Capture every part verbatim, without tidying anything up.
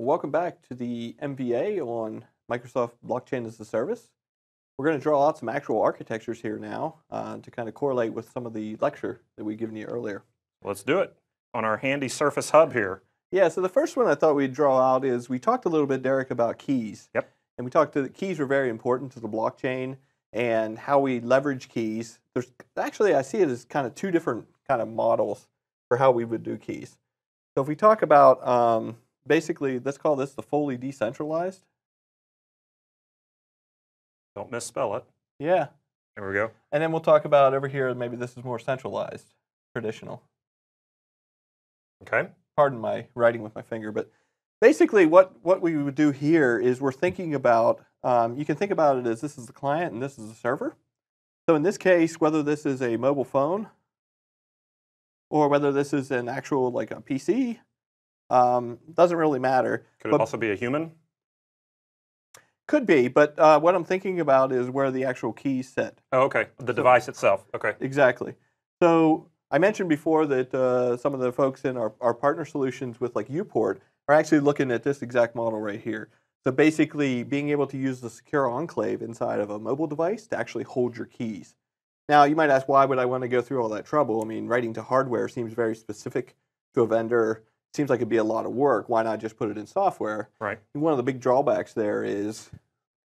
Welcome back to the M V A on Microsoft Blockchain as a Service. We're going to draw out some actual architectures here now uh, to kind of correlate with some of the lecture that we've given you earlier. Let's do it on our handy Surface Hub here. Yeah, so the first one I thought we'd draw out is we talked a little bit, Derek, about keys. Yep. And we talked that keys were very important to the blockchain and how we leverage keys. There's actually, I see it as kind of two different kind of models for how we would do keys. So if we talk about um, basically, let's call this the fully decentralized. Don't misspell it. Yeah. There we go. And then we'll talk about over here, maybe this is more centralized, traditional. Okay. Pardon my writing with my finger, but basically what, what we would do here is we're thinking about, um, you can think about it as this is the client and this is the server. So in this case, whether this is a mobile phone or whether this is an actual, like a P C, um, doesn't really matter. Could it also be a human? Could be, but uh, what I'm thinking about is where the actual keys sit. Oh, okay. The so, device itself. Okay. Exactly. So I mentioned before that uh, some of the folks in our, our partner solutions with like Uport are actually looking at this exact model right here. So basically being able to use the secure enclave inside of a mobile device to actually hold your keys. Now you might ask, why would I want to go through all that trouble? I mean, writing to hardware seems very specific to a vendor. Seems like it'd be a lot of work. Why not just put it in software? Right. And one of the big drawbacks there is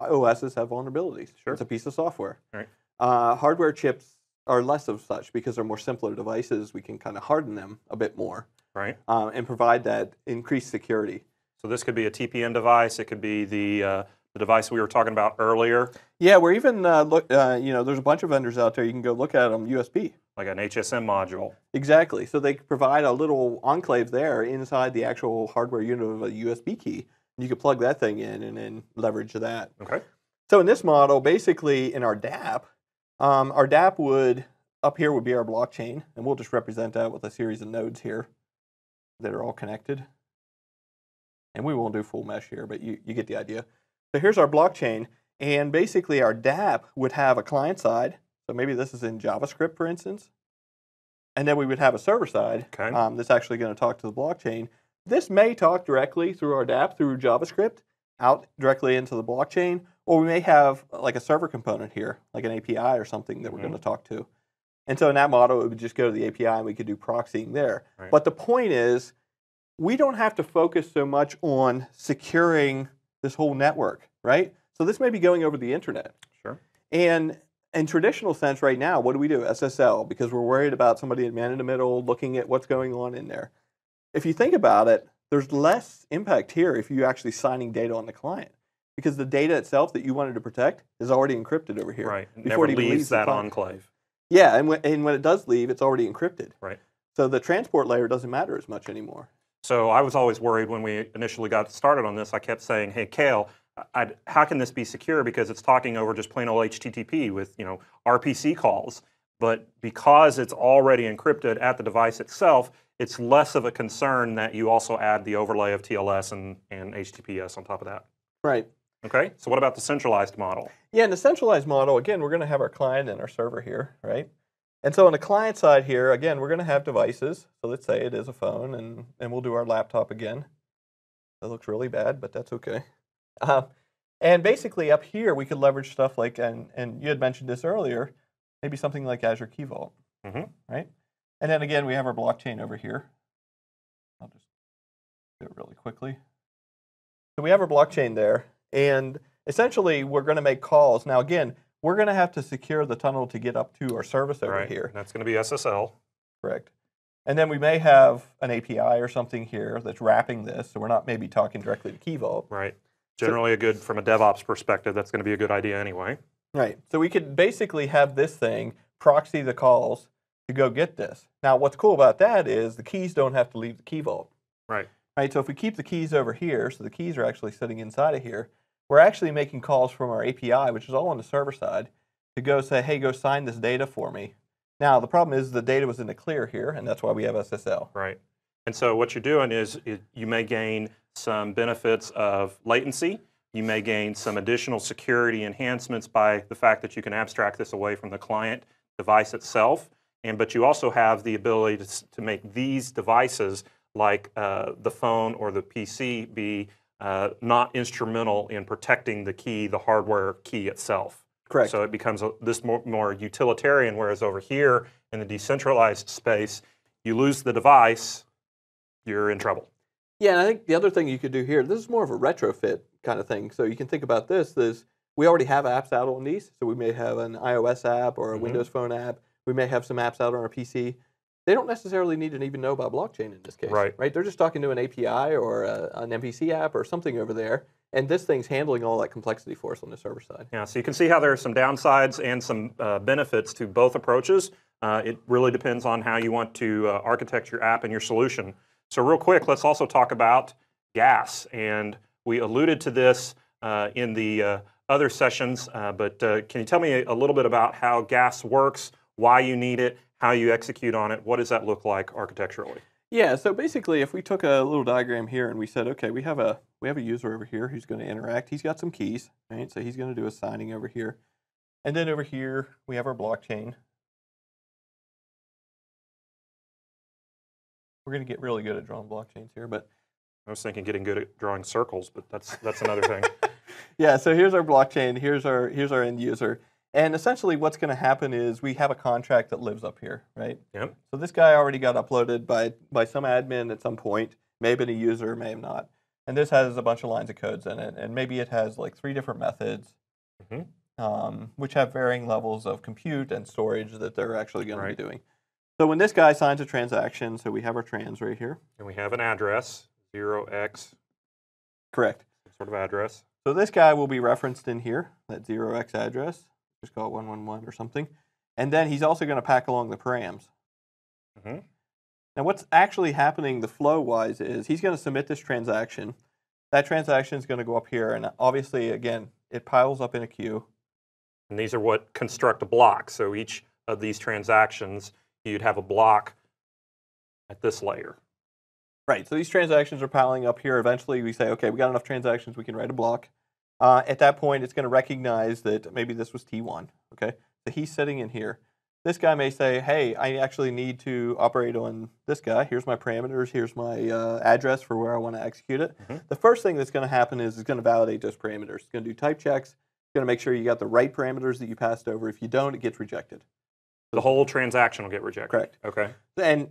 O Ss have vulnerabilities. Sure. It's a piece of software. Right. Uh, hardware chips are less of such because they're more simpler devices. We can kind of harden them a bit more. Right. Uh, and provide that increased security. So this could be a T P M device. It could be the uh, the device we were talking about earlier. Yeah. We're even uh, look. Uh, you know, there's a bunch of vendors out there. You can go look at them. U S B. Like an H S M module. Exactly. So they provide a little enclave there inside the actual hardware unit of a U S B key. You could plug that thing in and then leverage that. Okay. So in this model, basically in our dApp, um, our dApp would, up here would be our blockchain, and we'll just represent that with a series of nodes here that are all connected. And we won't do full mesh here, but you, you get the idea. So here's our blockchain, and basically our dApp would have a client side. So maybe this is in JavaScript, for instance. And then we would have a server side okay. um, that's actually going to talk to the blockchain. This may talk directly through our dApp, through JavaScript, out directly into the blockchain. Or we may have like a server component here, like an A P I or something that we're mm-hmm. going to talk to. And so in that model, it would just go to the A P I and we could do proxying there. Right. But the point is, we don't have to focus so much on securing this whole network, right? So this may be going over the internet. Sure. And in traditional sense right now, what do we do? S S L, because we're worried about somebody in man in the middle looking at what's going on in there. If you think about it, there's less impact here if you're actually signing data on the client, because the data itself that you wanted to protect is already encrypted over here. Right, it never it leaves, leaves that enclave. Yeah, and when, and when it does leave, it's already encrypted. Right. So the transport layer doesn't matter as much anymore. So I was always worried when we initially got started on this, I kept saying, hey, Cale, I'd, how can this be secure? Because it's talking over just plain old H T T P with, you know, R P C calls. But because it's already encrypted at the device itself, it's less of a concern that you also add the overlay of T L S and, and H T T P S on top of that. Right. Okay. So what about the centralized model? Yeah, in the centralized model, again, we're going to have our client and our server here, right? And so on the client side here, again, we're going to have devices. So let's say it is a phone, and, and we'll do our laptop again. That looks really bad, but that's okay. Uh, and basically up here, we could leverage stuff like, and, and you had mentioned this earlier, maybe something like Azure Key Vault, mm-hmm. right? And then again, we have our blockchain over here. I'll just do it really quickly. So we have our blockchain there, and essentially we're going to make calls. Now again, we're going to have to secure the tunnel to get up to our service over right. here. That's going to be S S L. Correct. And then we may have an A P I or something here that's wrapping this, so we're not maybe talking directly to Key Vault. Right. Generally a good, from a DevOps perspective, that's going to be a good idea anyway. Right. So we could basically have this thing proxy the calls to go get this. Now, what's cool about that is the keys don't have to leave the key vault. Right. Right. So if we keep the keys over here, so the keys are actually sitting inside of here, we're actually making calls from our A P I, which is all on the server side, to go say, hey, go sign this data for me. Now, the problem is the data was in the clear here, and that's why we have S S L. Right. And so what you're doing is you may gain some benefits of latency. You may gain some additional security enhancements by the fact that you can abstract this away from the client device itself. And but you also have the ability to, to make these devices like uh, the phone or the P C be uh, not instrumental in protecting the key, the hardware key itself. Correct. So it becomes a, this more, more utilitarian, whereas over here in the decentralized space, you lose the device, you're in trouble. Yeah, and I think the other thing you could do here, this is more of a retrofit kind of thing. So you can think about this as we already have apps out on these. So we may have an iOS app or a mm-hmm. Windows phone app. We may have some apps out on our P C. They don't necessarily need to even know about blockchain in this case. Right. Right? They're just talking to an A P I or a, an M P C app or something over there. And this thing's handling all that complexity for us on the server side. Yeah, so you can see how there are some downsides and some uh, benefits to both approaches. Uh, it really depends on how you want to uh, architect your app and your solution. So real quick, let's also talk about gas. And we alluded to this uh, in the uh, other sessions, uh, but uh, can you tell me a little bit about how gas works, why you need it, how you execute on it? What does that look like architecturally? Yeah, so basically if we took a little diagram here and we said, okay, we have a we have a user over here who's going to interact. He's got some keys, right? So he's going to do a signing over here. And then over here, we have our blockchain. We're going to get really good at drawing blockchains here, but I was thinking getting good at drawing circles, but that's that's another thing. Yeah, so here's our blockchain, here's our here's our end user. And essentially what's going to happen is we have a contract that lives up here, right? Yep. So this guy already got uploaded by, by some admin at some point, may have been a user, may have not. And this has a bunch of lines of codes in it, and maybe it has like three different methods, mm-hmm. um, which have varying levels of compute and storage that they're actually going right. to be doing. So when this guy signs a transaction, so we have our trans right here. And we have an address, zero x. Correct. Some sort of address. So this guy will be referenced in here, that zero x address. Just call it one one one or something. And then he's also going to pack along the params. Mm-hmm. Now what's actually happening the flow-wise is he's going to submit this transaction. That transaction is going to go up here. And obviously, again, it piles up in a queue. And these are what construct a block. So each of these transactions, you'd have a block at this layer. Right. So these transactions are piling up here. Eventually, we say, okay, we got enough transactions. We can write a block. Uh, at that point, it's going to recognize that maybe this was T one, okay? So he's sitting in here. This guy may say, hey, I actually need to operate on this guy. Here's my parameters. Here's my uh, address for where I want to execute it. Mm-hmm. The first thing that's going to happen is it's going to validate those parameters. It's going to do type checks. It's going to make sure you got the right parameters that you passed over. If you don't, it gets rejected. The whole transaction will get rejected. Correct. Okay. And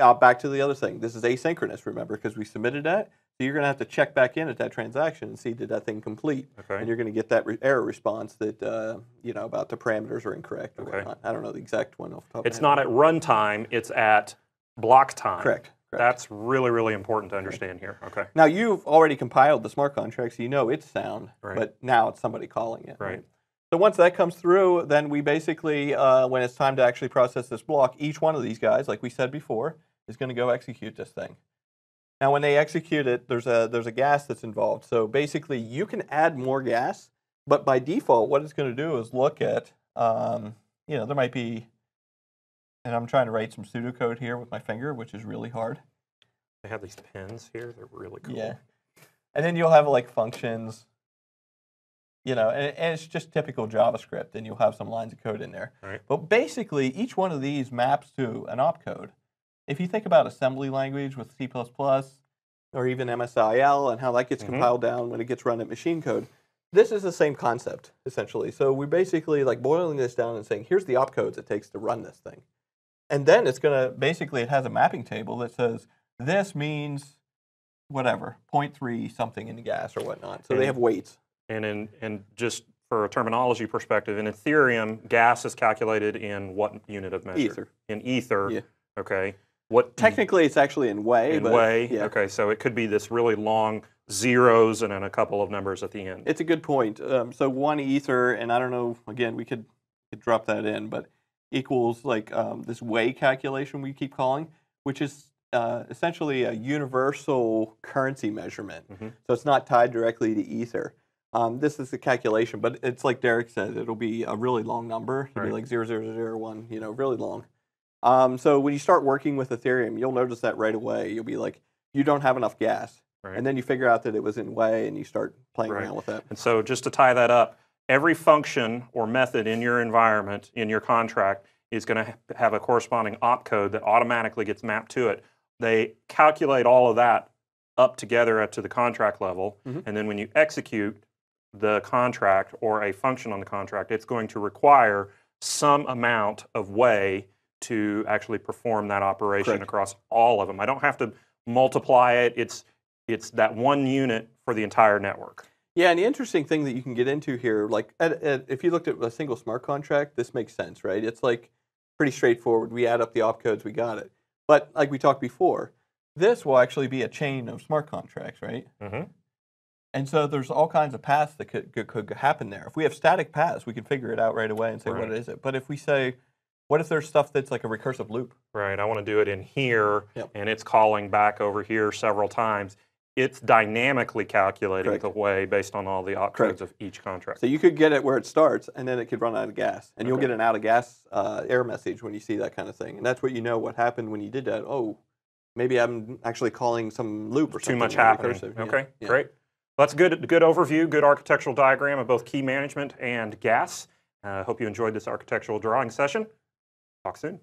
uh, back to the other thing. This is asynchronous, remember, because we submitted that. So you're going to have to check back in at that transaction and see did that thing complete, okay. And you're going to get that re error response that uh, you know about the parameters are incorrect or okay. whatnot. I don't know the exact one off the top of my head. It's not at runtime; it's at block time. Correct. Correct. That's really, really important to understand right. here. Okay. Now you've already compiled the smart contract, so you know it's sound, right. but now it's somebody calling it. Right. right. So once that comes through, then we basically, uh, when it's time to actually process this block, each one of these guys, like we said before, is going to go execute this thing. Now, when they execute it, there's a, there's a gas that's involved. So basically, you can add more gas, but by default, what it's going to do is look at, um, you know, there might be, and I'm trying to write some pseudocode here with my finger, which is really hard. They have these pins here. They're really cool. Yeah. And then you'll have, like, functions, you know, and, and it's just typical JavaScript, and you'll have some lines of code in there. Right. But basically, each one of these maps to an opcode. If you think about assembly language with C plus plus or even M S I L and how that gets mm-hmm. compiled down when it gets run at machine code, this is the same concept, essentially. So we're basically like boiling this down and saying, here's the opcodes it takes to run this thing. And then it's going to, basically it has a mapping table that says, this means whatever, zero point three something in the gas or whatnot. So and, they have weights. And, in, and just for a terminology perspective, in Ethereum, gas is calculated in what unit of measure? Ether. In Ether, yeah. okay. What technically it's actually in Wei. In but Wei, yeah. okay, so it could be this really long zeros and then a couple of numbers at the end. It's a good point. Um, so one ether, and I don't know, again, we could, could drop that in, but equals like um, this Wei calculation we keep calling, which is uh, essentially a universal currency measurement. Mm-hmm. So it's not tied directly to ether. Um, this is the calculation, but it's like Derek said, it'll be a really long number. It'll right. be like zero zero zero one, you know, really long. Um, so when you start working with Ethereum, you'll notice that right away. You'll be like, you don't have enough gas. Right. And then you figure out that it was in Wei and you start playing right. around with that. And so just to tie that up, every function or method in your environment, in your contract, is going to have a corresponding opcode that automatically gets mapped to it. They calculate all of that up together up to the contract level. Mm-hmm. And then when you execute the contract or a function on the contract, it's going to require some amount of Wei to actually perform that operation. Correct. Across all of them. I don't have to multiply it. It's, it's that one unit for the entire network. Yeah, and the interesting thing that you can get into here, like at, at, if you looked at a single smart contract, this makes sense, right? It's like pretty straightforward. We add up the opcodes, we got it. But like we talked before, this will actually be a chain of smart contracts, right? Mm-hmm. And so there's all kinds of paths that could, could, could happen there. If we have static paths, we can figure it out right away and say, right, what is it? But if we say, what if there's stuff that's like a recursive loop? Right, I want to do it in here, yep, and it's calling back over here several times. It's dynamically calculating, correct, the Wei based on all the opcodes of each contract. So you could get it where it starts, and then it could run out of gas. And okay, you'll get an out of gas uh, error message when you see that kind of thing. And that's what you know what happened when you did that. Oh, maybe I'm actually calling some loop or something. Too much happening. Yeah. Okay, yeah, great. Well, that's good, good overview, good architectural diagram of both key management and gas. I uh, hope you enjoyed this architectural drawing session. Talk soon.